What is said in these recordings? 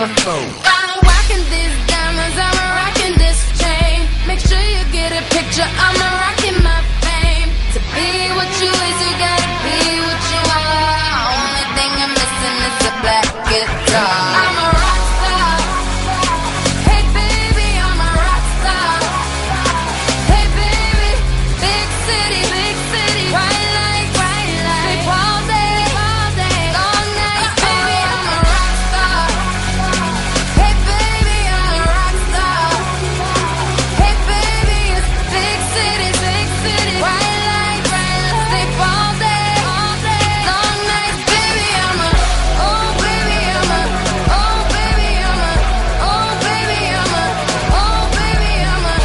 never fold. I'm rocking these diamonds, I'm rocking this chain. Make sure you get a picture, I'm rocking my fame. To be what you is, you gotta be what you are. Only thing I'm missing is a black guitar. I'm a rock star. Hey baby, I'm a rock star. Hey baby, big city, big city. White light, white light. Sleep all day, long nights. Baby, I'm a rock star. Hey baby, I'm a rock star. Hey baby, it's big city, big city. White light, white light. Sleep all day, long nights. Baby, I'm a, oh baby, I'm a, oh baby, I'm a, oh baby, I'm a, oh baby, I'm a,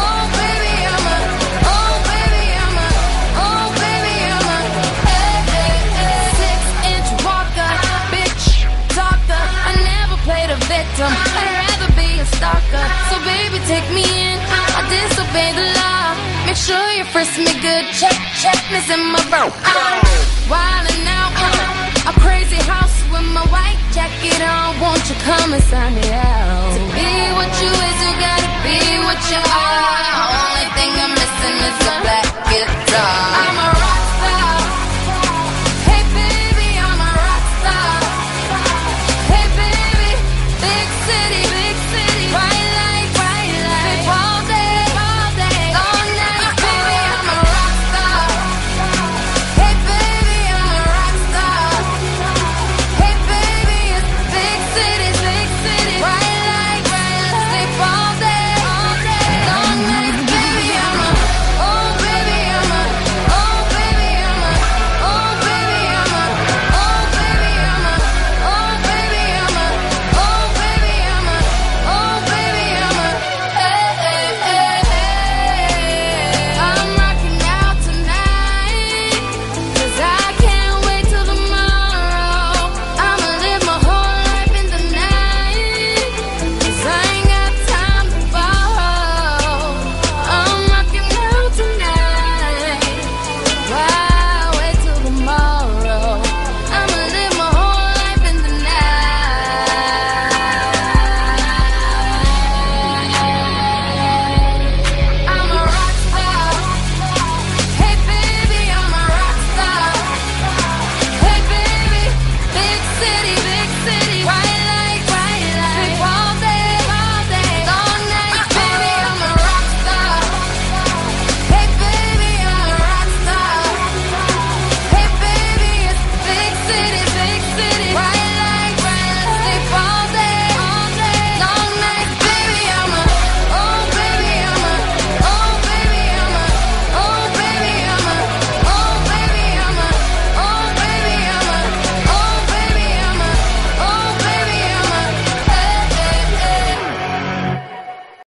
oh baby, I'm a, oh baby, I'm a, oh baby, I'm a, six-inch walker, bitch talker. I never played a victim. I'd rather be a stalker. So baby, take me in. I disobey the law. Make sure you frisk me good. Check this in my bro. I'm wildin' out. A crazy house with my white jacket on. Won't you come inside me? Yeah.